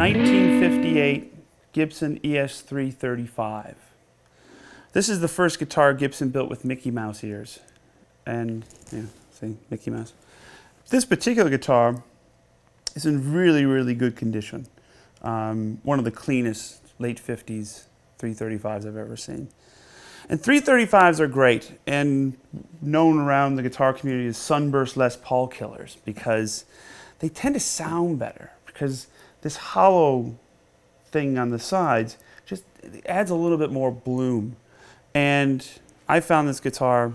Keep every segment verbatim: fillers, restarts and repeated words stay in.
nineteen fifty-eight Gibson E S three thirty-five. This is the first guitar Gibson built with Mickey Mouse ears. And, yeah, see, Mickey Mouse. This particular guitar is in really, really good condition. Um, one of the cleanest late fifties three thirty-fives I've ever seen. And three thirty-fives are great, and known around the guitar community as sunburst Les Paul killers, because they tend to sound better, because this hollow thing on the sides just adds a little bit more bloom. And I found this guitar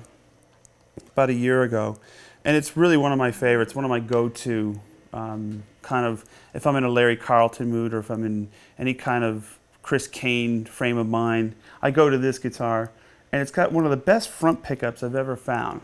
about a year ago, and it's really one of my favorites, one of my go-to, um, kind of, if I'm in a Larry Carlton mood or if I'm in any kind of Chris Cain frame of mind, I go to this guitar, and it's got one of the best front pickups I've ever found.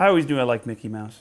I always knew I liked Mickey Mouse.